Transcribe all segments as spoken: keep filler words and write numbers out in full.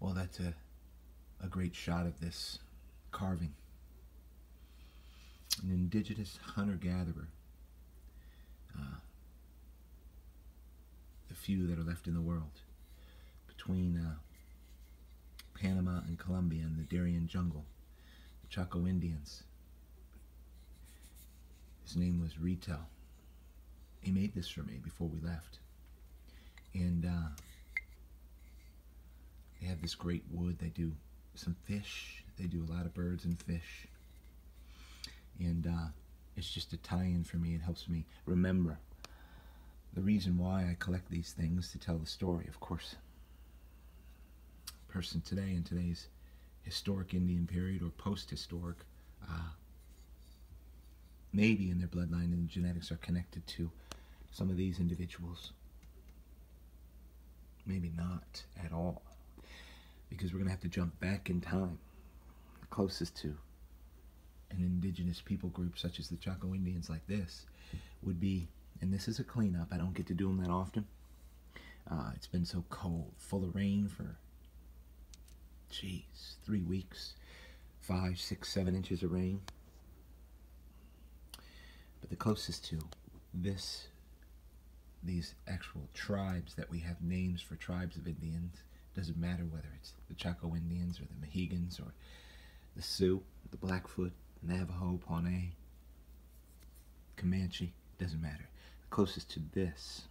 Well, that's a, a great shot of this carving. An indigenous hunter-gatherer. Uh, the few that are left in the world. Between uh, Panama and Colombia in the Darien jungle. The Chaco Indians. His name was Rito. He made this for me before we left. And uh, they have this great wood. They do some fish. They do a lot of birds and fish. And uh, it's just a tie-in for me. It helps me remember the reason why I collect these things, to tell the story, of course. Person today, in today's historic Indian period or post-historic, uh, maybe in their bloodline and genetics are connected to some of these individuals. Maybe not at all, because we're going to have to jump back in time, closest to an indigenous people group such as the Chaco Indians like this would be, and this is a cleanup, I don't get to do them that often, uh, it's been so cold, full of rain for, geez, three weeks, five, six, seven inches of rain, but the closest to this, these actual tribes that we have names for, tribes of Indians, doesn't matter whether it's the Chaco Indians or the Mohegans or the Sioux, the Blackfoot, Navajo, Pawnee, Comanche, doesn't matter. The closest to this,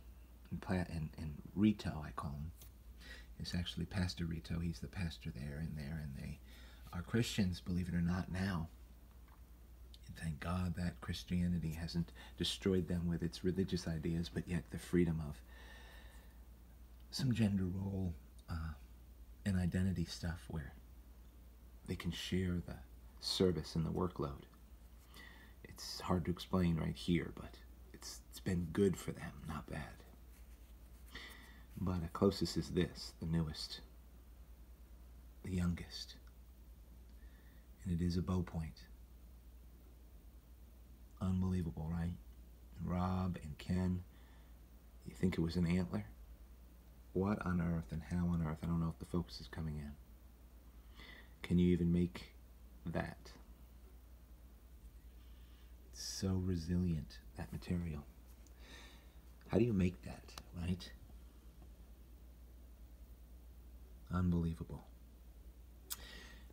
and, and, and Rito, I call him, is actually Pastor Rito. He's the pastor there and there, and they are Christians, believe it or not, now. And thank God that Christianity hasn't destroyed them with its religious ideas, but yet the freedom of some gender role uh, and identity stuff where they can share the service and the workload. It's hard to explain right here, but it's, it's been good for them, not bad. But the closest is this, the newest, the youngest, and it is a bow point. Unbelievable, right? And Rob and Ken, you think it was an antler? What on earth and how on earth? I don't know if the focus is coming in. Can you even make that? It's so resilient, that material. How do you make that, right? Unbelievable.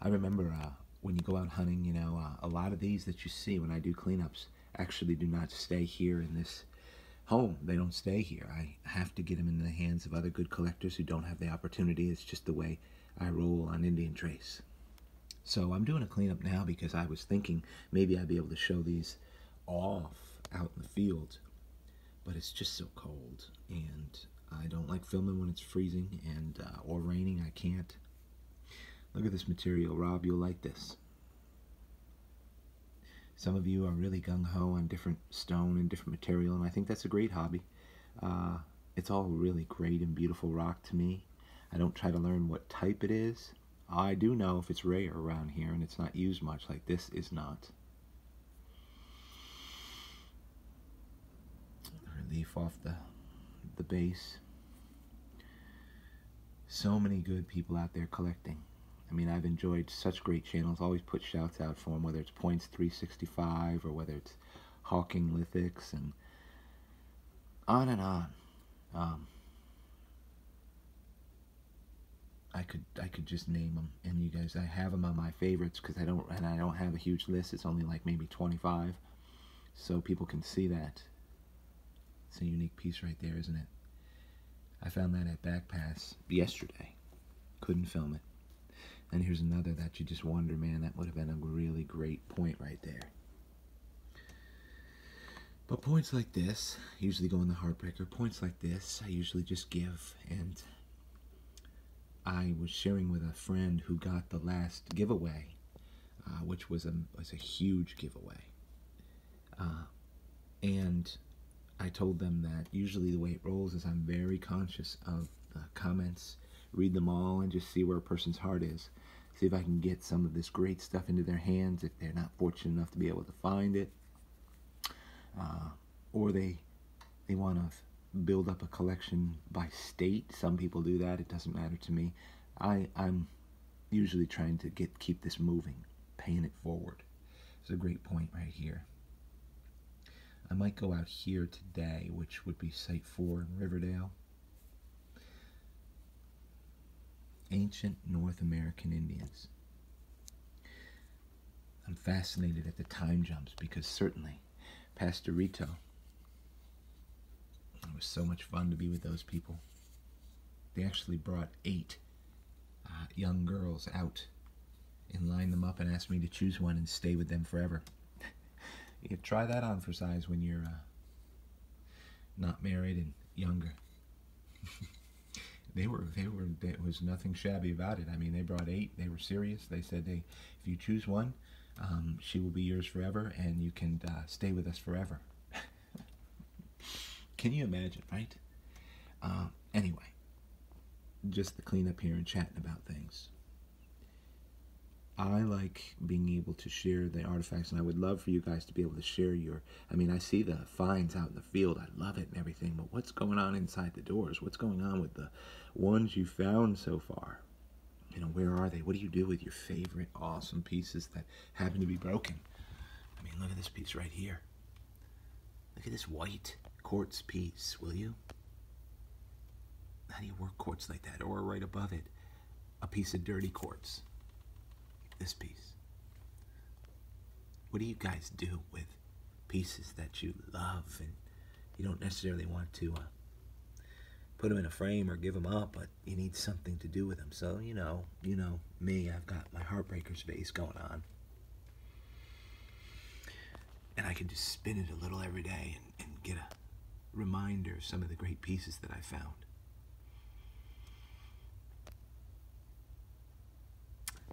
I remember uh, when you go out hunting, you know, uh, a lot of these that you see when I do cleanups actually do not stay here in this home. They don't stay here. I have to get them into the hands of other good collectors who don't have the opportunity. It's just the way I roll on Indian Trace. So I'm doing a cleanup now because I was thinking maybe I'd be able to show these off out in the field, but it's just so cold, and I don't like filming when it's freezing and uh, or raining. I can't. Look at this material, Rob. You'll like this. Some of you are really gung-ho on different stone and different material, and I think that's a great hobby. Uh, it's all really great and beautiful rock to me. I don't try to learn what type it is. I do know if it's rare around here and it's not used much, like this is not. Relief off the, the base. So many good people out there collecting. I mean, I've enjoyed such great channels. Always put shouts out for them, whether it's points three sixty-five or whether it's Hawking lithics and on and on. Um, I could I could just name them, and you guys, I have them on my favorites because I don't, and I don't have a huge list. It's only like maybe twenty-five, so people can see that. It's a unique piece right there, isn't it? I found that at Backpass yesterday. Couldn't film it. And here's another that you just wonder, man, that would have been a really great point right there. But points like this usually go in the heartbreaker. Points like this I usually just give, and I was sharing with a friend who got the last giveaway, uh, which was a, was a huge giveaway. Uh, and I told them that usually the way it rolls is I'm very conscious of the comments, read them all, and just see where a person's heart is. See if I can get some of this great stuff into their hands if they're not fortunate enough to be able to find it. Uh, or they, they want to build up a collection by state. Some people do that. It doesn't matter to me. I, I'm usually trying to get keep this moving, paying it forward. It's a great point right here. I might go out here today, which would be Site four in Riverdale. Ancient North American Indians. I'm fascinated at the time jumps because certainly Pastor Rito, it was so much fun to be with those people. They actually brought eight uh, young girls out and lined them up and asked me to choose one and stay with them forever. You try that on for size when you're uh, not married and younger. They were, they were, there was nothing shabby about it. I mean, they brought eight, they were serious. They said, they, if you choose one, um, she will be yours forever and you can uh, stay with us forever. Can you imagine, right? Uh, anyway, just the cleanup here and chatting about things. I like being able to share the artifacts, and I would love for you guys to be able to share your, I mean, I see the finds out in the field, I love it and everything, but what's going on inside the doors? What's going on with the ones you found so far? You know, where are they? What do you do with your favorite awesome pieces that happen to be broken? I mean, look at this piece right here. Look at this white quartz piece, will you? How do you work quartz like that? Or right above it, a piece of dirty quartz. This piece. What do you guys do with pieces that you love and you don't necessarily want to uh, put them in a frame or give them up, but you need something to do with them? So, you know, you know me, I've got my Heartbreakers vase going on. And I can just spin it a little every day and, and get a reminder of some of the great pieces that I found.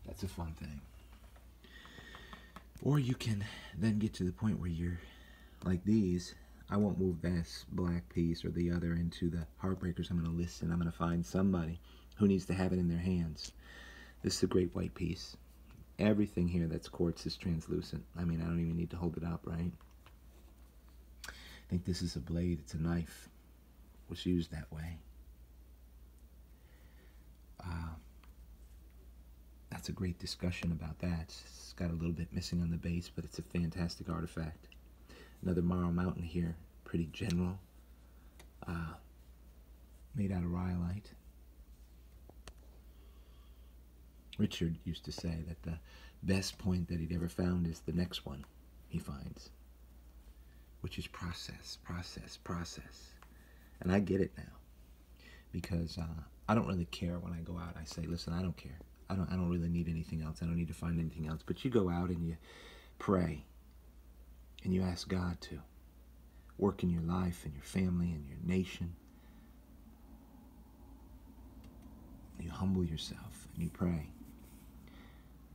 That's a fun thing. Or you can then get to the point where you're like these. I won't move this black piece or the other into the Heartbreakers. I'm going to listen. I'm going to find somebody who needs to have it in their hands. This is a great white piece. Everything here that's quartz is translucent. I mean, I don't even need to hold it up, right? I think this is a blade. It's a knife. It was used that way. Uh, That's a great discussion about that. It's got a little bit missing on the base, but it's a fantastic artifact. Another Morro Mountain here, pretty general, uh, made out of rhyolite. Richard used to say that the best point that he'd ever found is the next one he finds, which is process, process, process. And I get it now, because uh, I don't really care when I go out. I say, listen, I don't care. I don't, I don't really need anything else. I don't need to find anything else. But you go out and you pray and you ask God to work in your life and your family and your nation. You humble yourself and you pray.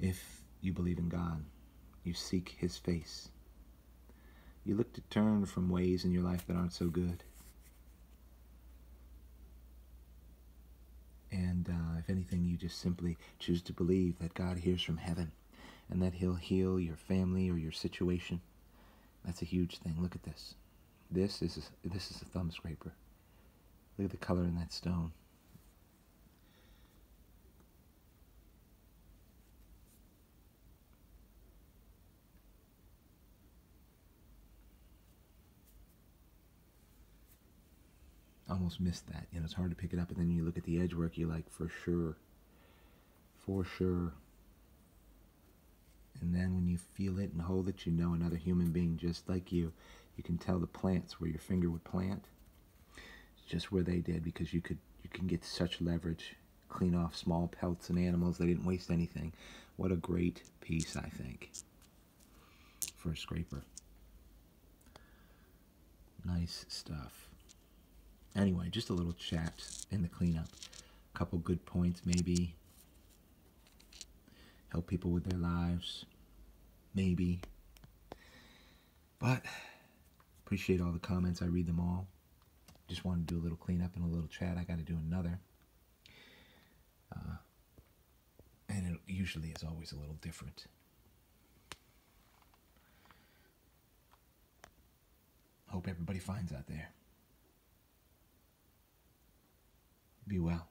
If you believe in God, you seek His face. You look to turn from ways in your life that aren't so good. And uh, if anything, you just simply choose to believe that God hears from heaven and that He'll heal your family or your situation. That's a huge thing. Look at this. This is a, this is a thumb scraper. Look at the color in that stone. Almost missed that. You know, it's hard to pick it up, and then you look at the edge work, you're like, for sure, for sure. And then when you feel it and hold it, you know another human being just like you. You can tell the plants where your finger would plant. It's just where they did, because you could you can get such leverage, clean off small pelts and animals. They didn't waste anything. What a great piece, I think, for a scraper. Nice stuff. Anyway, just a little chat in the cleanup. A couple good points, maybe. Help people with their lives. Maybe. But, appreciate all the comments. I read them all. Just wanted to do a little cleanup and a little chat. I got to do another. Uh, and it usually is always a little different. Hope everybody finds out there. Be well.